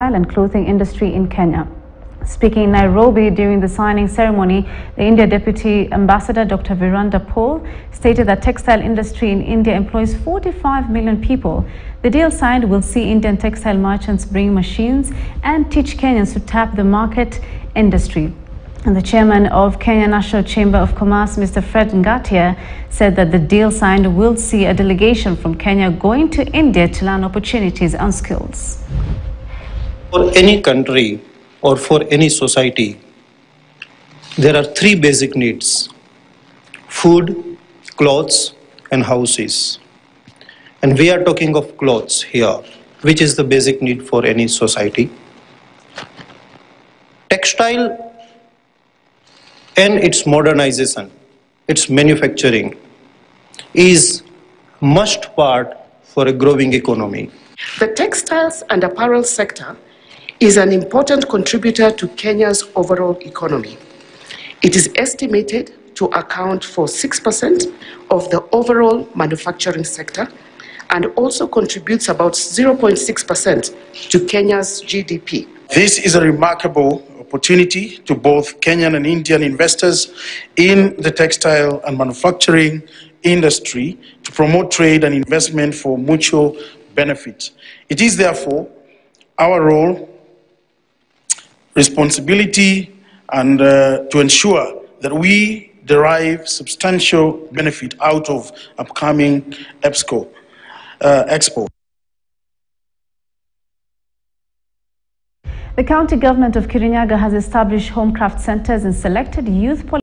and clothing industry in Kenya. Speaking in Nairobi during the signing ceremony, the India Deputy Ambassador Dr. Viranda Paul stated that textile industry in India employs 45 million people. The deal signed will see Indian textile merchants bring machines and teach Kenyans to tap the market industry. And the chairman of Kenya National Chamber of Commerce, Mr. Fred Ngathia, said that the deal signed will see a delegation from Kenya going to India to learn opportunities and skills. For any country or for any society, there are three basic needs: food, clothes, and houses. And we are talking of clothes here, which is the basic need for any society. Textile and its modernization, its manufacturing, is must part for a growing economy. The textiles and apparel sector is an important contributor to Kenya's overall economy. It is estimated to account for 6% of the overall manufacturing sector and also contributes about 0.6% to Kenya's GDP. This is a remarkable opportunity to both Kenyan and Indian investors in the textile and manufacturing industry to promote trade and investment for mutual benefit. It is therefore our role, responsibility, and to ensure that we derive substantial benefit out of upcoming Expo. The county government of Kirinyaga has established home craft centers in selected youth